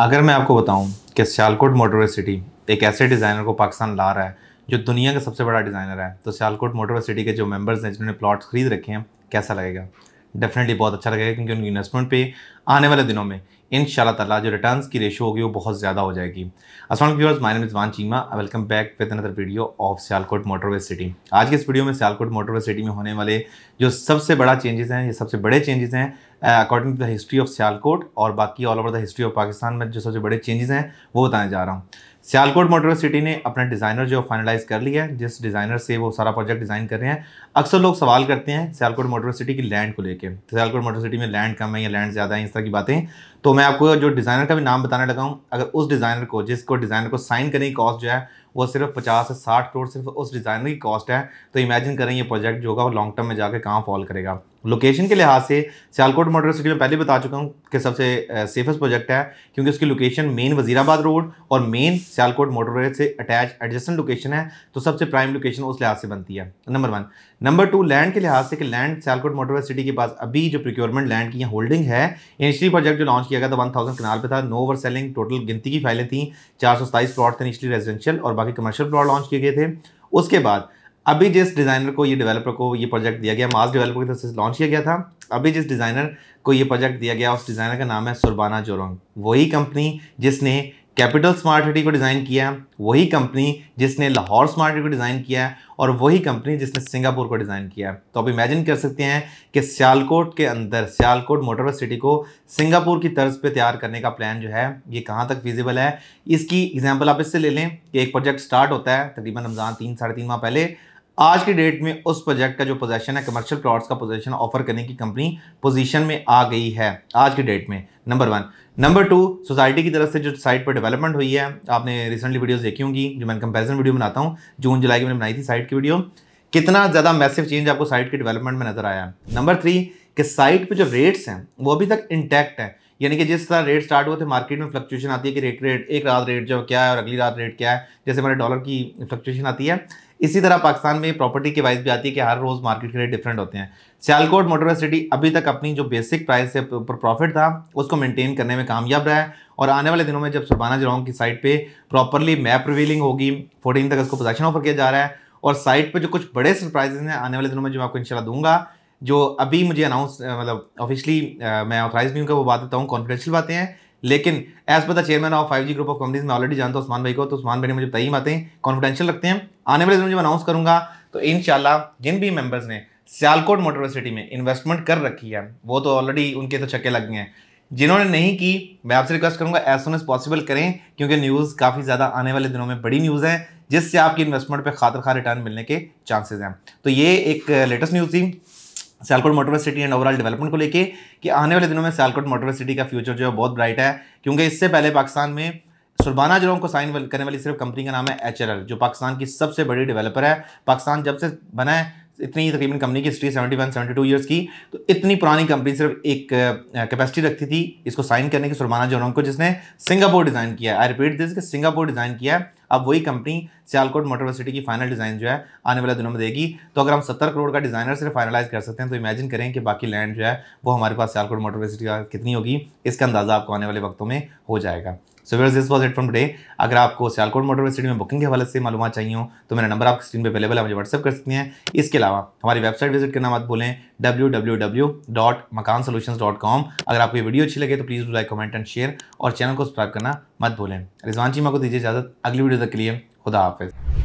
अगर मैं आपको बताऊं कि सियालकोट मोटरवे सिटी एक ऐसे डिज़ाइनर को पाकिस्तान ला रहा है जो दुनिया का सबसे बड़ा डिज़ाइनर है, तो सियालकोट मोटरवे सिटी के जो मेंबर्स हैं जिन्होंने प्लॉट्स खरीद रखे हैं, कैसा लगेगा? डेफिनेटली बहुत अच्छा लगेगा, क्योंकि उनकी इन्वेस्टमेंट पे आने वाले दिनों में इंशाल्लाह ताला जो रिटर्न्स की रेशो होगी वो बहुत ज़्यादा हो जाएगी। अस्सलाम वालेकुम viewers, my name Rizwan Cheema, welcome back with another video of Sialkot motorway city. आज के इस वीडियो में सियालकोट मोटरवे सिटी में होने वाले जो सबसे बड़ा चेंजेस हैं, ये सबसे बड़े चेंजेस हैं according to the history of Sialkot, और बाकी all over the history of Pakistan में जो सबसे बड़े चेंजेस हैं वो बताने जा रहा हूँ। सियालकोट मोटरवे सिटी ने अपना डिज़ाइनर जो फाइनलाइज़ कर लिया है, जिस डिज़ाइनर से वो सारा प्रोजेक्ट डिज़ाइन कर रहे हैं। अक्सर लोग सवाल करते हैं सियालकोट मोटरवे सिटी की लैंड को लेकर, सियालकोट मोटरवे सिटी में लैंड कम है या लैंड ज़्यादा है, इस तरह की बातें। तो मैं आपको जो डिज़ाइनर का भी नाम बताने लगा हूँ, अगर उस डिज़ाइनर को डिज़ाइनर को साइन करने की कॉस्ट जो है वो सिर्फ 50 से 60 करोड़ सिर्फ उस डिज़ाइनर की कॉस्ट है, तो इमेजिन करें ये प्रोजेक्ट जो होगा वो लॉन्ग टर्म में जाकर कहाँ फॉल करेगा। लोकेशन के लिहाज से सियालकोट मोटरवे सिटी में पहले बता चुका हूँ कि सबसे सेफेस्ट प्रोजेक्ट है, क्योंकि उसकी लोकेशन मेन वजीराबाद रोड और मेन सियालकोट मोटरवे से अटैच एडजेसेंट लोकेशन है, तो सबसे प्राइम लोकेशन उस लिहाज से बनती है, नंबर 1। नंबर 2, लैंड के लिहाज से कि लैंड सियालकोट मोटरवे सिटी के पास अभी जो प्रोक्योरमेंट लैंड की यहाँ होल्डिंग है। इनिशियली प्रोजेक्ट जो लॉन्च किया गया था 1000 कनाल पर था, नो ओवर सेलिंग, टोटल गिनती की फाइलें थी 427 प्लॉट थे इनिशियली रेजिडेंशियल, और बाकी कमर्शियल प्लॉट लॉन्च किए गए थे। उसके बाद अभी जिस डिज़ाइनर को, ये डेवलपर को ये प्रोजेक्ट दिया गया, मास डेवलपर की तरफ से लॉन्च किया गया था, अभी जिस डिज़ाइनर को ये प्रोजेक्ट दिया गया उस डिज़ाइनर का नाम है सुरबाना जुरोंग। वही कंपनी जिसने कैपिटल स्मार्ट सिटी को डिज़ाइन किया है, वही कंपनी जिसने लाहौर स्मार्ट सिटी को डिज़ाइन किया है, और वही कंपनी जिसने सिंगापुर को डिज़ाइन किया है। तो आप इमेजिन कर सकते हैं कि सियालकोट के अंदर सियालकोट मोटरवे सिटी को सिंगापुर की तर्ज पे तैयार करने का प्लान जो है ये कहाँ तक फिजिबल है, इसकी एग्जाम्पल आप इससे ले लें कि एक प्रोजेक्ट स्टार्ट होता है तकरीबन रमज़ान 3-3.5 माह पहले। आज की डेट में उस प्रोजेक्ट का जो पोजीशन है, कमर्शियल प्लॉट्स का पोजीशन ऑफर करने की कंपनी पोजीशन में आ गई है आज की डेट में, नंबर 1। नंबर 2, सोसाइटी की तरफ से जो साइट पर डेवलपमेंट हुई है, आपने रिसेंटली वीडियोस देखी होंगी जो मैं कंपैरिजन वीडियो बनाता हूँ, जून जुलाई की मैंने बनाई थी साइट की वीडियो, कितना ज़्यादा मैसिव चेंज आपको साइट के डेवलपमेंट में नजर आया। नंबर 3, कि साइट पर जो रेट्स हैं वो अभी तक इंटैक्ट हैं, यानी कि जिस तरह रेट स्टार्ट हुए थे मार्केट में फ्लक्चुएशन आती है कि रेट एक रात रेट जो क्या है और अगली रात रेट क्या है, जैसे हमारे डॉलर की फ्लक्चुएशन आती है, इसी तरह पाकिस्तान में प्रॉपर्टी की वाइज भी आती है कि हर रोज़ मार्केट के रेट डिफरेंट होते हैं। सियालकोट मोटरवे सिटी अभी तक अपनी जो बेसिक प्राइस से प्रॉफिट था उसको मेंटेन करने में कामयाब रहा है, और आने वाले दिनों में जब सुरबाना जरौंग की साइट पे प्रॉपरली मैप रिवीलिंग होगी, 14 तक उसको पोजीशन ऑफर किया जा रहा है, और साइट पर जो कुछ बड़े सरप्राइजेज हैं आने वाले दिनों में जो मैं आपको इंशाल्लाह दूंगा, जो अभी मुझे अनाउंस मतलब ऑफिशियली मैं ऑथराइज नहीं हूँ कि वो बात देता हूँ, कॉन्फिडेंशियल बातें हैं, लेकिन as per the chairman of 5G group of companies में ऑलरेडी जानता हूँ उस्मान भाई को, तो उस्मान भाई ने मुझे बताई बातें कॉन्फिडेंशियल रखते हैं। आने वाले दिनों में जब अनाउंस करूँगा तो इंशाल्लाह जिन भी मेंबर्स ने सियालकोट मोटरवे सिटी में इन्वेस्टमेंट कर रखी है वो तो ऑलरेडी उनके तो चक्के लग गए हैं, जिन्होंने नहीं की मैं आपसे रिक्वेस्ट करूँगा एज सून एज पॉसिबल करें, क्योंकि न्यूज़ काफ़ी ज़्यादा आने वाले दिनों में बड़ी न्यूज़ है जिससे आपकी इन्वेस्टमेंट पर खातिर खा रिटर्न मिलने के चांसेज हैं। तो ये एक लेटेस्ट न्यूज़ थी Sialkot motorway city and overall development को लेके कि आने वाले दिनों में सियालकोट मोटरवे सिटी का फ्यूचर जो है बहुत ब्राइट है, क्योंकि इससे पहले पाकिस्तान में सुरबाना जरौंग को साइन करने वाली सिर्फ कंपनी का नाम है HLL, जो पाकिस्तान की सबसे बड़ी डेवलपर है। पाकिस्तान जब से बना है इतनी तकरीबन कंपनी की हिस्ट्री 71-72 ईयर्स की, तो इतनी पुरानी कंपनी सिर्फ एक कैपेसिटी रखती थी इसको साइन करने की, सुरबाना जरौंग को जिसने सिंगापुर डिज़ाइन किया है। आई रिपीट दिस कि सिंगापुर डिज़ाइन किया है। अब वही कंपनी सियालकोट मोटरवे सिटी की फाइनल डिज़ाइन जो है आने वाले दिनों में देगी। तो अगर हम 70 करोड़ का डिज़ाइनर सिर्फ फाइनलाइज कर सकते हैं तो इमेजिन करें कि बाकी लैंड जो है वो हमारे पास सियालकोट मोटरवे सिटी का कितनी होगी, इसका अंदाज़ा आपको आने वाले वक्तों में हो जाएगा। So viewers, this was it from today. अगर आपको सियालकोट मोटरवे सिटी में बुकिंग के हवाले से मालूमात चाहिए हो तो मेरा नंबर आपकी स्क्रीन पर अवेलेबल है, मुझे व्हाट्सअप कर सकते हैं। इसके अलावा हमारी वेबसाइट विजिट करना मत भूलें, www.makansolutions.com। अगर आपको ये वीडियो अच्छी लगे तो please do like, comment and share, और चैनल को सब्सक्राइब करना मत भूलें। रिजवान चीमा को दीजिए इजाज़त, अगली वीडियो तक के लिए खुदा हाफिज़।